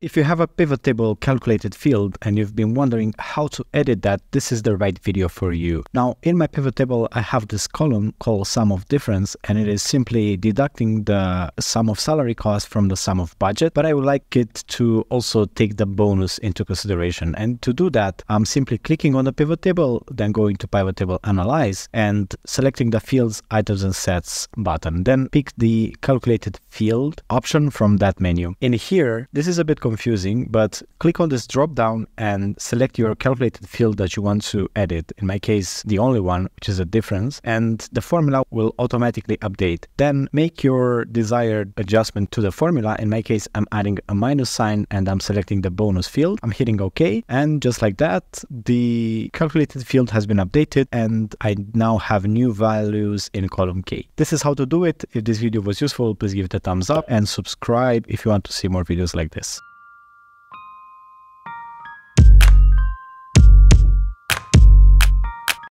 If you have a pivot table calculated field and you've been wondering how to edit that, this is the right video for you. Now, in my pivot table, I have this column called sum of difference, and it is simply deducting the sum of salary cost from the sum of budget. But I would like it to also take the bonus into consideration. And to do that, I'm simply clicking on the pivot table, then going to pivot table analyze and selecting the fields, items and sets button. Then pick the calculated field option from that menu. In here, this is a bit confusing, but click on this drop down and select your calculated field that you want to edit. In my case, the only one, which is a difference, and the formula will automatically update. Then make your desired adjustment to the formula. In my case, I'm adding a minus sign and I'm selecting the bonus field. I'm hitting OK. And just like that, the calculated field has been updated and I now have new values in column K. This is how to do it. If this video was useful, please give it a thumbs up and subscribe if you want to see more videos like this.